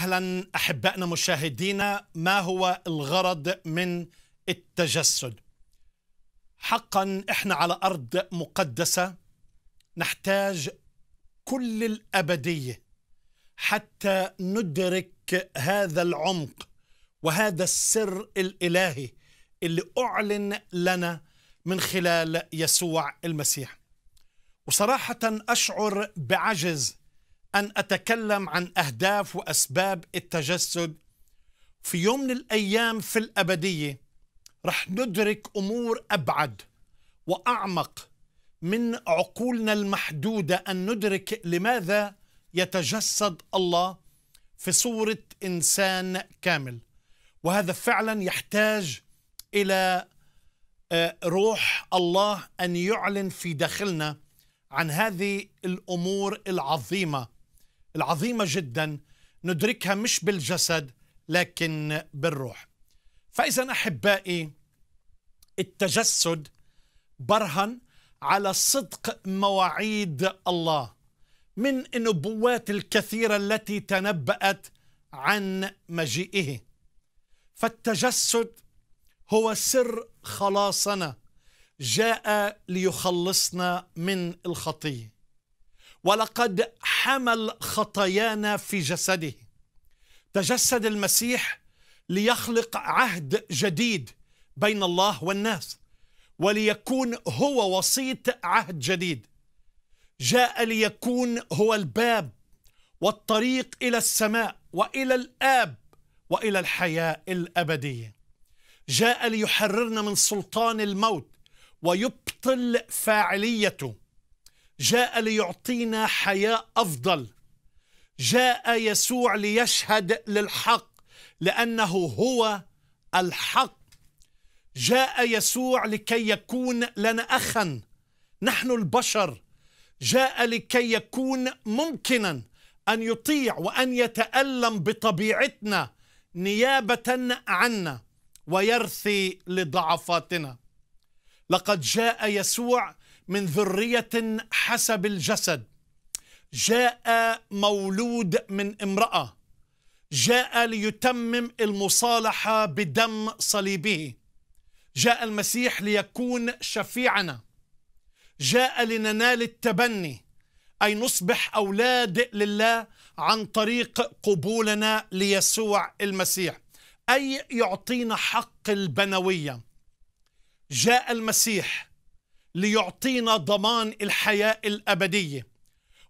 أهلا أحبائنا مشاهدينا. ما هو الغرض من التجسد؟ حقا إحنا على أرض مقدسة نحتاج كل الأبدية حتى ندرك هذا العمق وهذا السر الإلهي اللي أعلن لنا من خلال يسوع المسيح. وصراحة أشعر بعجز أن أتكلم عن أهداف وأسباب التجسد. في يوم من الأيام في الأبدية رح ندرك أمور أبعد وأعمق من عقولنا المحدودة، أن ندرك لماذا يتجسد الله في صورة إنسان كامل. وهذا فعلا يحتاج إلى روح الله أن يعلن في داخلنا عن هذه الأمور العظيمة جدا، ندركها مش بالجسد لكن بالروح. فإذا أحبائي، التجسد برهن على صدق مواعيد الله من النبوات الكثيرة التي تنبأت عن مجيئه. فالتجسد هو سر خلاصنا، جاء ليخلصنا من الخطية، ولقد حمل خطايانا في جسده. تجسد المسيح ليخلق عهد جديد بين الله والناس، وليكون هو وسيط عهد جديد. جاء ليكون هو الباب والطريق إلى السماء وإلى الآب وإلى الحياة الأبدية. جاء ليحررنا من سلطان الموت ويبطل فاعليته. جاء ليعطينا حياة أفضل. جاء يسوع ليشهد للحق لأنه هو الحق. جاء يسوع لكي يكون لنا أخا نحن البشر. جاء لكي يكون ممكنا أن يطيع وأن يتألم بطبيعتنا نيابة عنا ويرثي لضعفاتنا. لقد جاء يسوع من ذرية حسب الجسد، جاء مولود من امرأة، جاء ليتمم المصالحة بدم صليبه. جاء المسيح ليكون شفيعنا، جاء لننال التبني، أي نصبح أولاد لله عن طريق قبولنا ليسوع المسيح، أي يعطينا حق البنوية. جاء المسيح ليعطينا ضمان الحياة الأبدية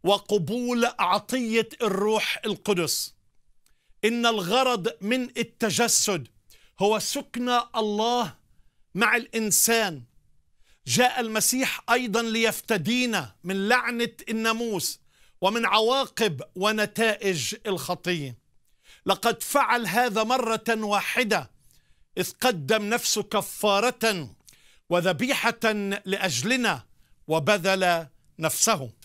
وقبول عطية الروح القدس. إن الغرض من التجسد هو سكن الله مع الإنسان. جاء المسيح أيضا ليفتدينا من لعنة الناموس ومن عواقب ونتائج الخطية. لقد فعل هذا مرة واحدة، إذ قدم نفسه كفارة وذبيحة لأجلنا وبذل نفسه.